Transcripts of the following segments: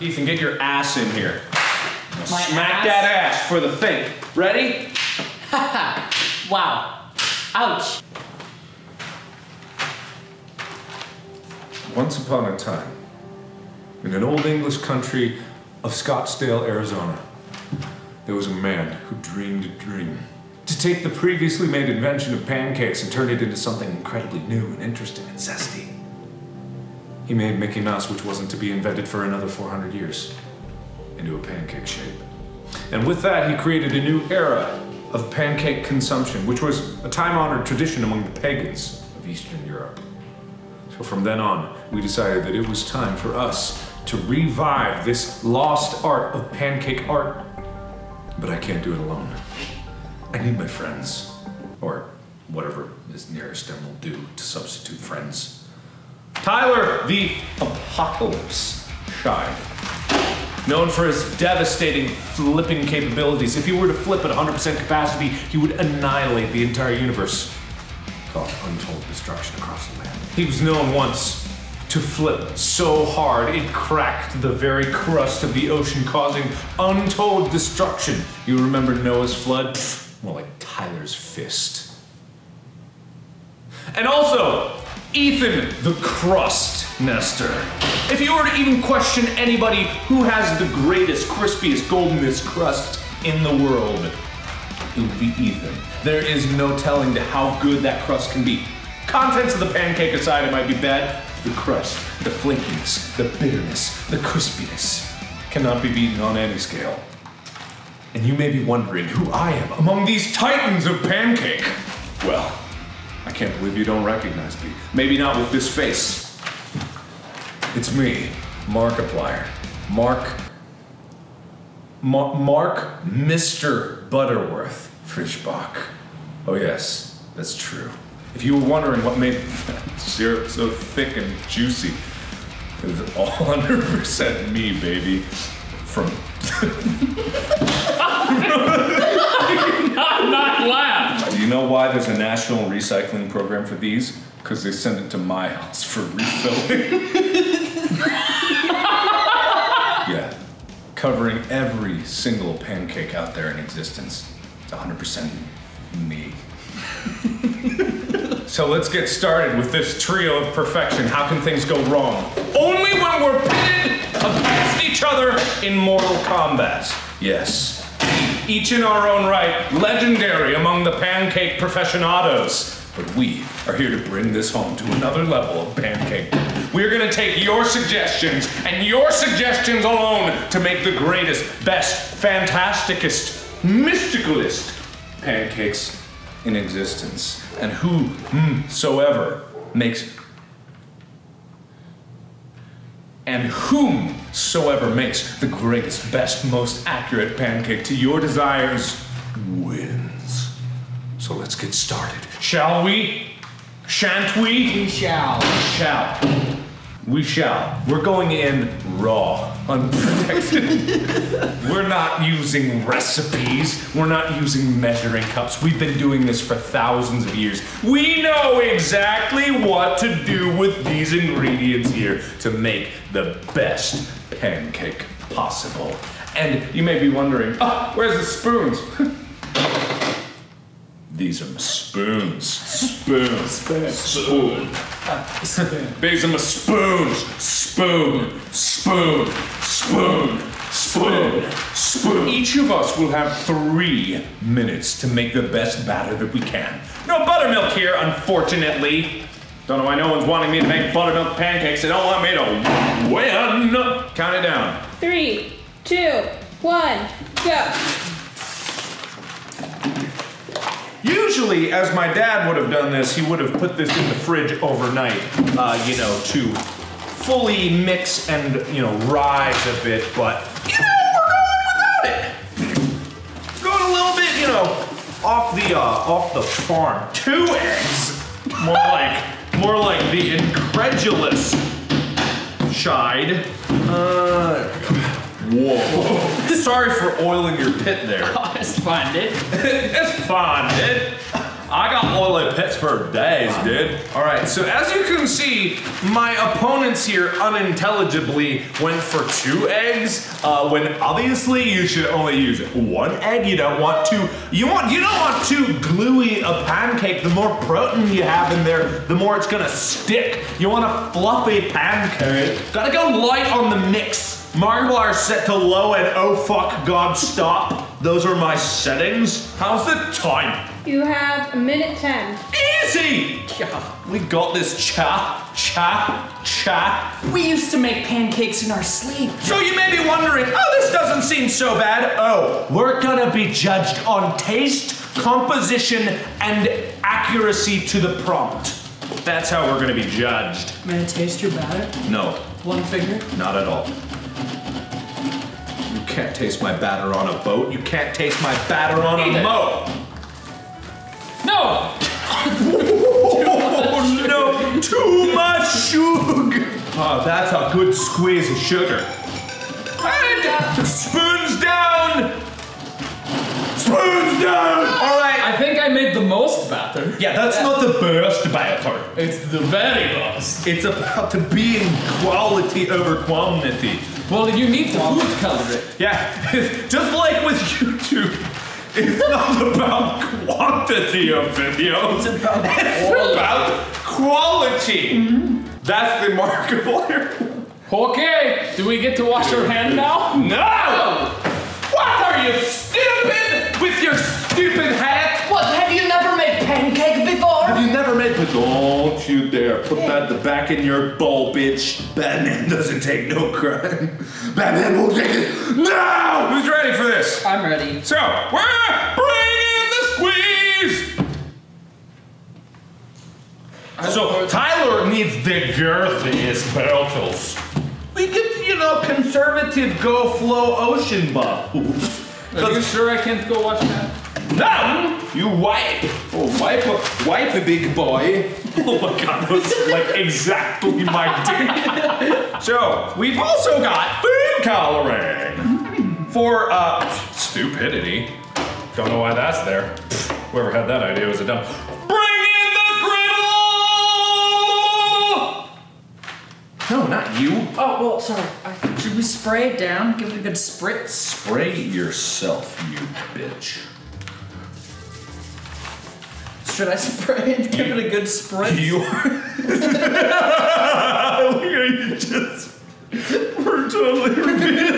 Ethan, get your ass in here. Smack that ass for the fake. Ready? Haha. Wow. Ouch. Once upon a time, in an old English country of Scottsdale, Arizona, there was a man who dreamed a dream. To take the previously made invention of pancakes and turn it into something incredibly new and interesting and zesty. He made Mickey Mouse, which wasn't to be invented for another 400 years, into a pancake shape. And with that, he created a new era of pancake consumption, which was a time-honored tradition among the pagans of Eastern Europe. So from then on, we decided that it was time for us to revive this lost art of pancake art. But I can't do it alone. I need my friends, or whatever is nearest them will do to substitute friends. Tyler the Apocalypse shied, known for his devastating flipping capabilities. If he were to flip at 100% capacity, he would annihilate the entire universe, cause untold destruction across the land. He was known once to flip so hard it cracked the very crust of the ocean, causing untold destruction. You remember Noah's flood? More like Tyler's fist. And also, Ethan the crust nester. If you were to even question anybody who has the greatest, crispiest, goldenest crust in the world, it would be Ethan. There is no telling how good that crust can be. Contents of the pancake aside, it might be bad. The crust, the flakiness, the bitterness, the crispiness cannot be beaten on any scale. And you may be wondering who I am among these titans of pancake. Well, I can't believe you don't recognize me. Maybe not with this face. It's me, Markiplier. Mark Mr. Butterworth Fischbach. Oh yes, that's true. If you were wondering what made syrup so thick and juicy, it was all 100% me, baby. From... not laugh! Do you know why there's a national recycling program for these? Because they send it to my house for refilling. Yeah. Covering every single pancake out there in existence. It's 100% me. So let's get started with this trio of perfection. How can things go wrong? Only when we're pitted against each other in mortal combat. Yes, each in our own right, legendary among the pancake professionados. But we are here to bring this home to another level of pancake. We're gonna take your suggestions and your suggestions alone to make the greatest, best, fantasticest, mysticalist pancakes in existence, and whomsoever makes the greatest, best, most accurate pancake to your desires wins. So let's get started. Shall we? Shan't we? We shall. Shall. We shall. We're going in raw, unprotected. We're not using recipes. We're not using measuring cups. We've been doing this for thousands of years. We know exactly what to do with these ingredients here to make the best pancake possible. And you may be wondering, oh, where's the spoons? These are my spoons. These are my spoons. Spoon. Each of us will have 3 minutes to make the best batter that we can. No buttermilk here, unfortunately. Don't know why no one's wanting me to make buttermilk pancakes. They don't want me to win. Count it down. 3, 2, 1, go. Usually, as my dad would have done this, he would have put this in the fridge overnight, you know, to fully mix and, you know, rise a bit, but, you know, we're going without it. Going a little bit, you know, off the farm. 2 eggs. More like the incredulous shied. There we go. Whoa. Sorry for oiling your pit there. Oh, it's fine, dude. It's fine, dude. I got Loyal Pets for days, dude. All right, so as you can see, my opponents here unintelligibly went for 2 eggs, when obviously you should only use 1 egg. You don't want two, you don't want too gluey a pancake. The more protein you have in there, the more it's gonna stick. You want a fluffy pancake. Gotta go light on the mix. Markiplier set to low and oh fuck god stop. Those are my settings. How's the time? You have 1:10. Easy! Yeah, we got this We used to make pancakes in our sleep. So you may be wondering, oh, this doesn't seem so bad. Oh, we're gonna be judged on taste, composition, and accuracy to the prompt. That's how we're gonna be judged. May I taste your batter? No. One finger? Not at all. You can't taste my batter on a boat. You can't taste my batter on a moat. No! Oh, no! Too much sugar! Oh, that's a good squeeze of sugar. And spoons down! Spoons down! All right. I think I made the most batter. Yeah, that's not the best batter. It's the very best. It's about to being quality over quantity. Well, you need to food color it. Yeah, just like with YouTube, it's not about quantity of videos. It's about quality. Mm-hmm. That's the Markiplier. Okay, do we get to wash our hand now? No! What are you, stupid? With your stupid hat? What, have you never made pancake before? Have you never made pancake? Don't you dare put that back in your bowl, bitch. Batman doesn't take no crime. Batman won't take it. No! Who's ready for this? I'm ready. So, we're bringing the squeeze! So, Tyler needs the girthiest belters. We get, you know, conservative go flow ocean buff. Are you sure I can't go watch that? No! You wipe! Oh, wipe a big boy. Oh my god, that's like exactly my dick. So, we've also got food coloring for stupidity. Don't know why that's there. Whoever had that idea was a dumb. No, not you. Oh, well, sorry. Should we spray it down? Give it a good spritz? Spray yourself, you bitch. Should I spray it? Give it a good spritz? You are. We're totally repeating.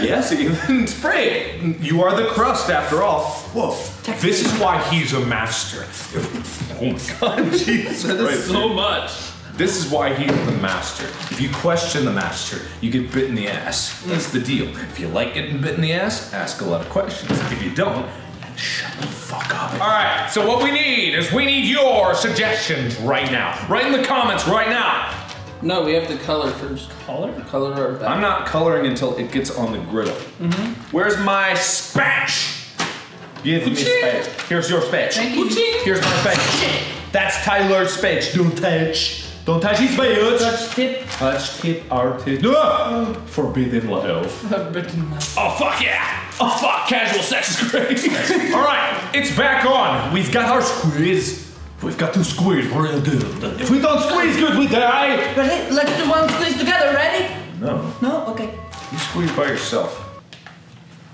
Yes, even spray it. You are the crust, after all. Whoa. This is why he's a master. Oh my god, Jesus. That is so much. This is why he's the master. If you question the master, you get bit in the ass. That's the deal. If you like getting bit in the ass, ask a lot of questions. If you don't, shut the fuck up. All right, so what we need is we need your suggestions right now. Write in the comments right now. No, we have to color first. Color our batter. I'm not coloring until it gets on the griddle. Mm-hmm. Where's my spatch? Give me spatch. Here's your spatch. Thank you. Here's my spatch. That's Tyler's spatch. Don't touch. Don't touch his face! Touch tip! Touch tip, our tip. No! Forbidden love. Forbidden love. Oh fuck yeah! Oh fuck, casual sex is great! Alright, it's back on! We've got our squeeze. We've got to squeeze real good. If we don't squeeze good, we die! Ready? Let's do one squeeze together, ready? No. No? Okay. You squeeze by yourself.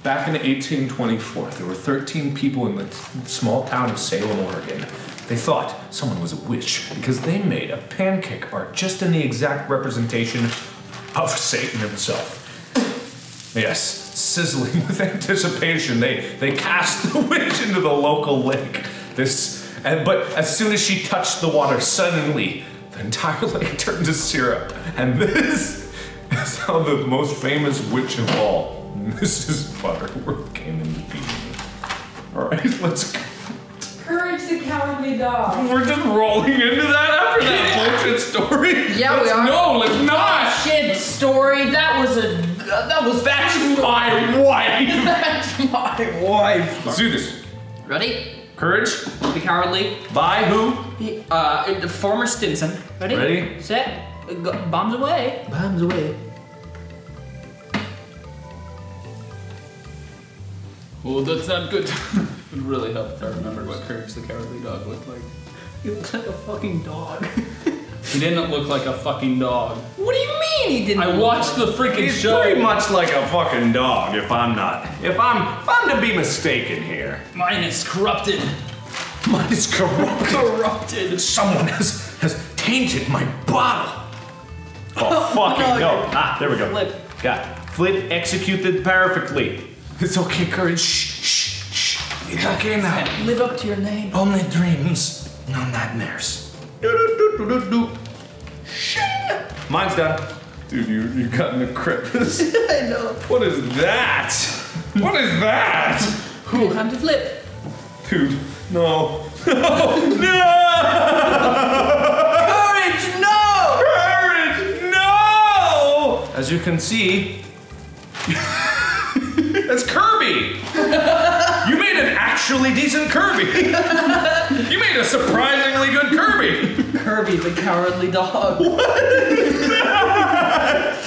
Back in 1824, there were 13 people in the small town of Salem, Oregon. They thought someone was a witch because they made a pancake art just in the exact representation of Satan himself. Yes, sizzling with anticipation, they cast the witch into the local lake. But as soon as she touched the water, suddenly the entire lake turned to syrup. And this is how the most famous witch of all, Mrs. Butterworth, came into being. All right, let's go. Courage the Cowardly Dog. We're just rolling into that after that bullshit story? Yeah, we are. No, let's not! Shit story, that's my wife! That's my wife! Let's do this. Ready? Courage the Cowardly. By who? The former Stinson. Ready? Ready? Set. Go. Bombs away. Bombs away. Oh, that's not good. It would really help if I remembered what Courage the Cowardly Dog looked like. He looked like a fucking dog. He didn't look like a fucking dog. What do you mean he didn't? I watched the freaking show. He's pretty much like a fucking dog. If I'm to be mistaken here. Mine is corrupted. Mine is corrupted. Corrupted. Someone has tainted my bottle. Oh, fucking no. Ah, there we go. Flip. Flip executed perfectly. It's okay, Courage. Shh, shh, shh. It's okay now. Live up to your name. Only dreams, no nightmares. Mine's done. Dude, you got in the crevice. I know. What is that? What is that? Time to flip. Dude, no. No! No! Courage, no! Courage, no! As you can see, that's Kirby! You made an actually decent Kirby! You made a surprisingly good Kirby! Kirby the Cowardly Dog. What is that?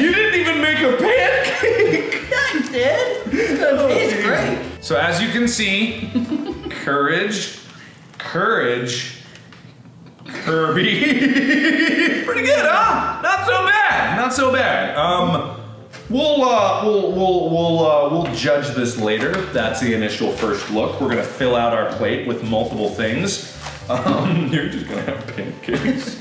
You didn't even make a pancake! I did! Oh, it's great! So as you can see, Courage, Kirby. Pretty good, huh? Not so bad! Not so bad. We'll judge this later. That's the initial first look. We're gonna fill out our plate with multiple things. You're just gonna have pancakes.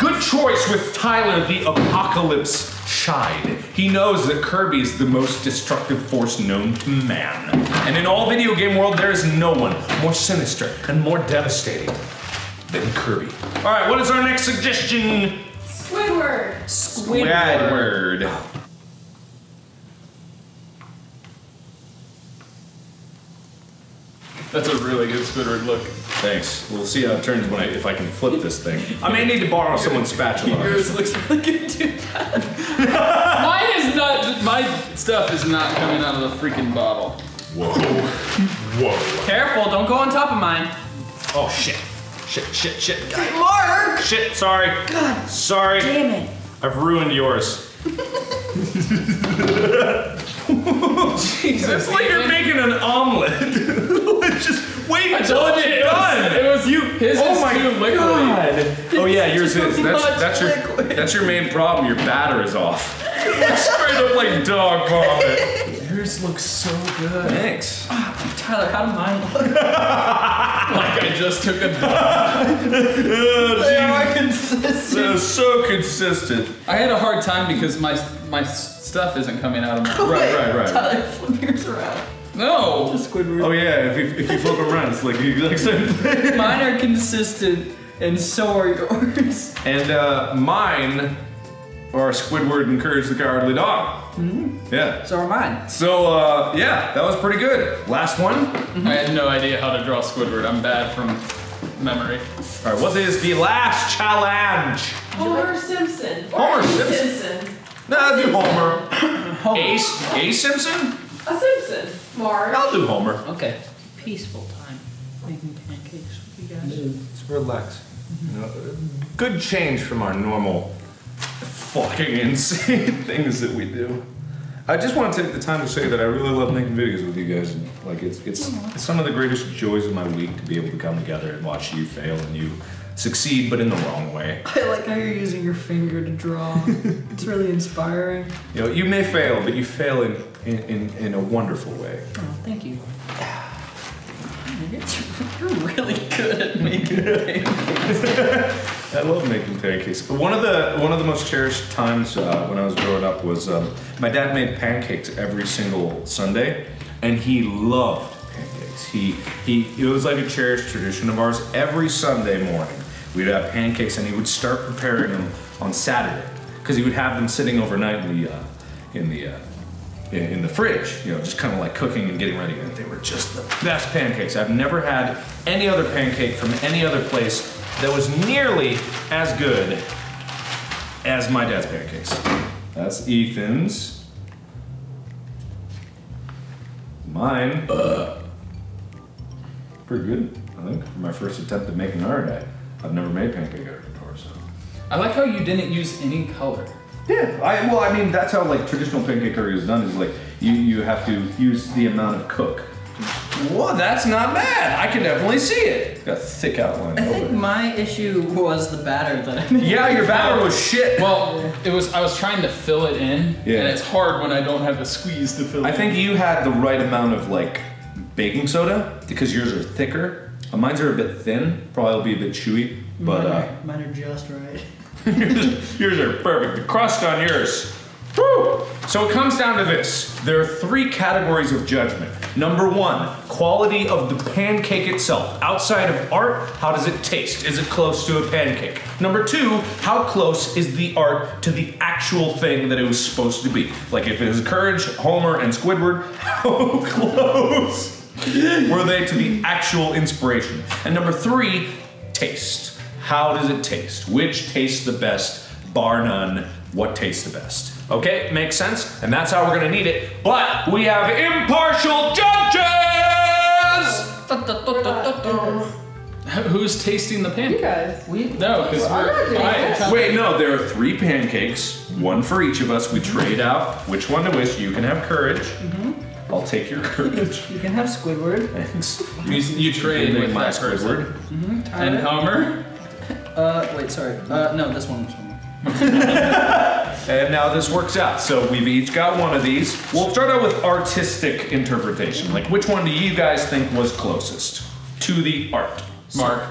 Good choice with Tyler the Apocalypse shied. He knows that Kirby is the most destructive force known to man. And in all video game world, there is no one more sinister and more devastating than Kirby. All right, what is our next suggestion? Squidward. Squidward. That's a really good Squidward look. Thanks. We'll see how it turns when if I can flip this thing. I may need to borrow someone's spatula. Yours looks like it did that. Mine is not. My stuff is not coming out of the freaking bottle. Whoa. Whoa. Careful! Don't go on top of mine. Oh shit! Shit! Shit! Shit! God. Mark! Shit! Sorry. God. Sorry. Damn it! I've ruined yours. Jesus. It's like you're making an omelet. Just wait until it's done. It was you. His is too liquidy. Oh yeah, yours is. That's your main problem. Your batter is off. It looks straight up like dog vomit. Yours looks so good. Thanks. Oh, Tyler, how did mine look? Like I just took a dump. They are consistent. They're so consistent. I had a hard time because my stuff isn't coming out of my. Right. Tyler, flip yours around. No! Oh yeah, if you flip around, it's like the exact same thing. Mine are consistent, and so are yours. And mine are Squidward and Courage the Cowardly Dog. Mm-hmm. Yeah. So are mine. So yeah, that was pretty good. Last one. Mm-hmm. I had no idea how to draw Squidward. I'm bad from memory. All right, what is the last challenge? Homer Simpson. Homer Simpson. Nah, do Homer. Homer. A Simpson? A Simpson. Mark. I'll do Homer. Okay. Peaceful time making pancakes with you guys. It's relaxed. Mm-hmm. You know, good change from our normal fucking insane things that we do. I just want to take the time to say that I really love making videos with you guys. Like it's some of the greatest joys of my week to be able to come together and watch you fail and you succeed, but in the wrong way. I like how you're using your finger to draw. It's really inspiring. You know, you may fail, but you fail in a wonderful way. Oh, thank you. You're really good at making pancakes. I love making pancakes. One of the most cherished times when I was growing up was my dad made pancakes every single Sunday, and he loved pancakes. It was like a cherished tradition of ours. Every Sunday morning, we'd have pancakes, and he would start preparing them on Saturday because he would have them sitting overnight in the fridge, you know, just kind of like cooking and getting ready. And they were just the best pancakes. I've never had any other pancake from any other place that was nearly as good as my dad's pancakes. That's Ethan's. Mine. Pretty good, I think, for my first attempt at making art. I've never made pancake art before, so. I like how you didn't use any color. Yeah, well, I mean, that's how like traditional pancake curry is done. Is like you have to use the amount of cook. Well, that's not bad. I can definitely see it. It's got a thick outline. I think my issue was the batter that I made. Yeah, your batter was shit. Well, it was. I was trying to fill it in, and it's hard when I don't have the squeeze to fill it in. I think you had the right amount of like baking soda because yours are thicker. Mine's are a bit thin. Probably will be a bit chewy, but mine are just right. Yours are perfect. The crust on yours. Woo! So it comes down to this. There are three categories of judgment. Number one, quality of the pancake itself. Outside of art, how does it taste? Is it close to a pancake? Number two, how close is the art to the actual thing that it was supposed to be? Like if it was Courage, Homer, and Squidward, how close were they to the actual inspiration? And number three, taste. How does it taste? Which tastes the best? Bar none, what tastes the best? Okay, makes sense, and that's how we're gonna need it. But we have impartial judges! Who's tasting the pancake? You guys. No, because we're biased. Wait, no, there are three pancakes, one for each of us. We trade out which one to wish. You can have Courage. Mm-hmm. I'll take your Courage. You can have Squidward. Thanks. You trade with my Squidward. Mm-hmm. And Homer. Wait, sorry. No, this one was Homer. And now this works out. So we've each got one of these. We'll start out with artistic interpretation. Like, which one do you guys think was closest to the art? Mark.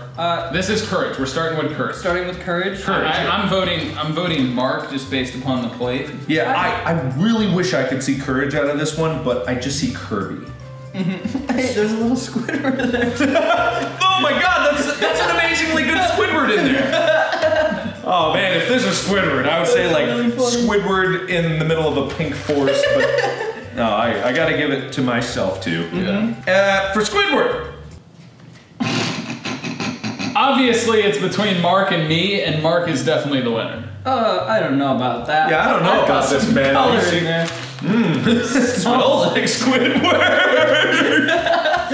This is Courage. We're starting with Courage. Starting with Courage? Courage. I'm voting Mark just based upon the plate. Yeah, I really wish I could see Courage out of this one, but I just see Kirby. Mm-hmm. Hey, there's a little Squidward in there. Oh my god, that's an amazingly good Squidward in there. Oh man, if this was Squidward, I would say like really Squidward in the middle of a pink forest, but no, I gotta give it to myself too. Mm-hmm. For Squidward! Obviously it's between Mark and me, and Mark is definitely the winner. I don't know about that. Yeah, I don't know about this, man. Mmm, smells like Squidward!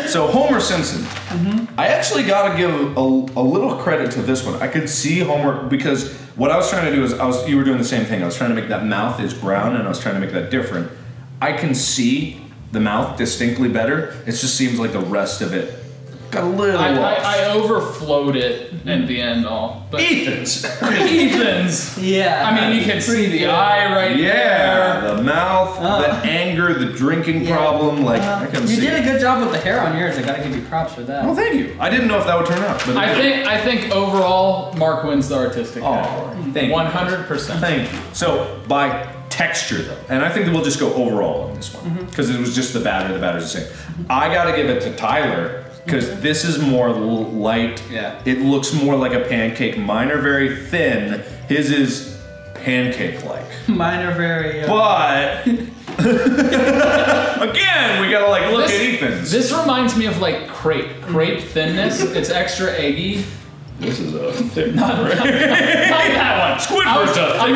So Homer Simpson. Mm-hmm. I actually gotta give a little credit to this one. I could see Homer, because what I was trying to do is, you were doing the same thing. I was trying to make that mouth is brown and I was trying to make that different. I can see the mouth distinctly better. It just seems like the rest of it got a little lost. I overflowed it at the end all. But Ethan's! Ethan's! Yeah. I mean, you can see the eye right there. Yeah, the mouth, the anger, the drinking problem, like, I can see. You did a good job with the hair on yours, I gotta give you props for that. Well, thank you. I didn't know if that would turn out. But I think overall, Mark wins the artistic category. Thank you. 100%. Thank you. So, by texture though, and I think that we'll just go overall on this one, because it was just the batter's the same. I gotta give it to Tyler, because this is more light. Yeah. It looks more like a pancake. Mine are very thin. His is pancake-like. Mine are very... But... Again, we gotta like look at Ethan's. This reminds me of like crepe thinness. It's extra eggy. This is a thick one, right? Not that one. Squidward's up. I'm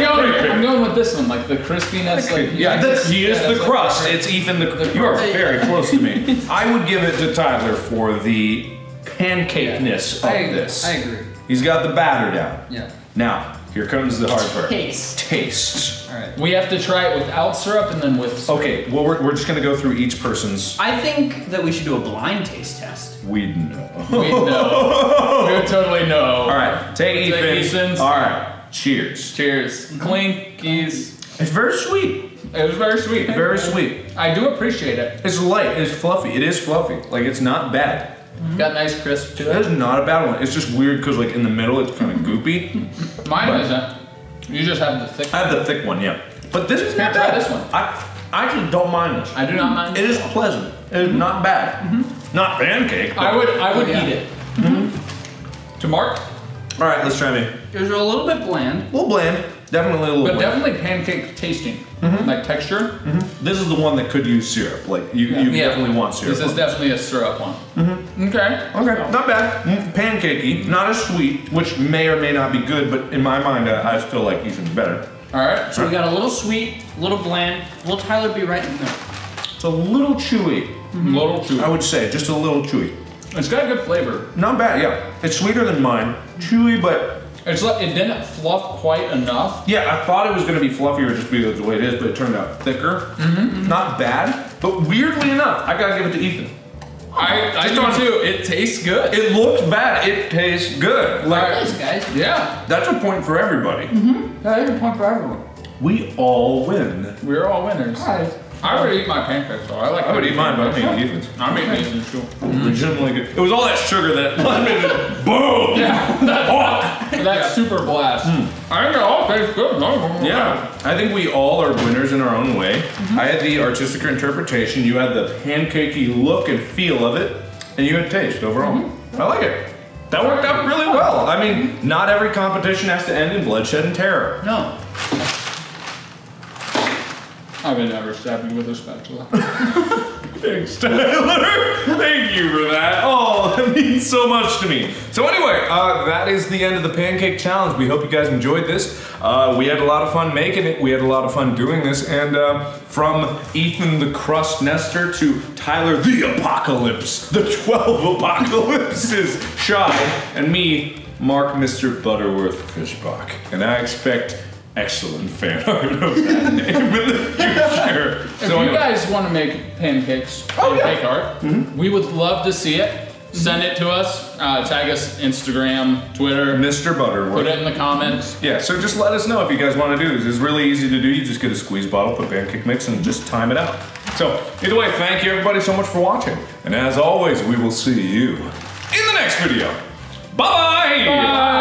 going with this one, like the crispiness. Like, he is the crust. It's Ethan the crust. You are very close to me. I would give it to Tyler for the pancakeness of this. I agree. He's got the batter down. Yeah. Now, here comes the hard part. Taste. All right. We have to try it without syrup and then with syrup. Okay, well, we're just gonna go through each person's. I think that we should do a blind taste test. We'd know. We'd know. We would totally know. All right, take Ethan's. All right, cheers. Cheers. Clinkies. It's very sweet. It was very sweet. Very sweet. I do appreciate it. It's light, it's fluffy. It is fluffy, like it's not bad. Got nice crisp to it. That is not a bad one. It's just weird because like in the middle it's kind of goopy. Mine isn't. You just have the thick one. I have the thick one, yeah. But this is not bad. Try this one. I actually don't mind this. I do not mind it. It is pleasant. It is not bad. Mm-hmm. Not pancake. I would eat it. Mm-hmm. To Mark? All right, let's try me. It was a little bit bland. A little bland. Definitely a little bit. But definitely pancake tasting. Mm-hmm. Like texture. Mm-hmm. This is the one that could use syrup. Like you definitely want syrup. This is definitely a syrup one. Mm-hmm. Okay. Okay. So. Not bad. Pancakey. Not as sweet, which may or may not be good, but in my mind, I still like Ethan's better. All right. So we got a little sweet, a little bland. Will Tyler be right in there? It's a little chewy. Mm-hmm. Little chewy. I would say just a little chewy. It's got a good flavor. Not bad. Yeah. It's sweeter than mine. Chewy, but It's like, it didn't fluff quite enough. Yeah, I thought it was going to be fluffier just because of the way it is, but it turned out thicker. Mm-hmm. Not bad, but weirdly enough, I gotta give it to Ethan. I do too. It tastes good. It looks bad. It tastes good. Like, thanks, guys. Yeah, that's a point for everybody. Mm-hmm. That is a point for everyone. We all win. We're all winners. Guys. I would eat my pancakes though. I would eat mine, but I'm eating Ethan's. I'm eating Ethan's too. Legitimately good. It was all that sugar that boom! Yeah, that super blast. Mm. I think it all tastes good. Yeah, I think we all are winners in our own way. Mm-hmm. I had the artistic interpretation. You had the pancakey look and feel of it, and you had taste overall. Mm-hmm. I like it. That worked out really well. I mean, not every competition has to end in bloodshed and terror. No. I've been never stabbing with a spatula. Thanks, Tyler. Thank you for that. Oh, that means so much to me. So anyway, that is the end of the pancake challenge. We hope you guys enjoyed this. We had a lot of fun making it. We had a lot of fun doing this. And from Ethan the Crust Nester to Tyler the Apocalypse, the 12 apocalypses, Shy, and me, Mark Mr. Butterworth Fischbach. And I expect excellent fan art of that name in the future. If you guys want to make pancakes, pancake art, we would love to see it. Send it to us, tag us Instagram, Twitter. Mr. Butterworth. Put it in the comments. Yeah, so just let us know if you guys want to do this. It's really easy to do. You just get a squeeze bottle, put pancake mix, and just time it out. So, either way, thank you everybody so much for watching. And as always, we will see you in the next video. Bye-bye! Bye!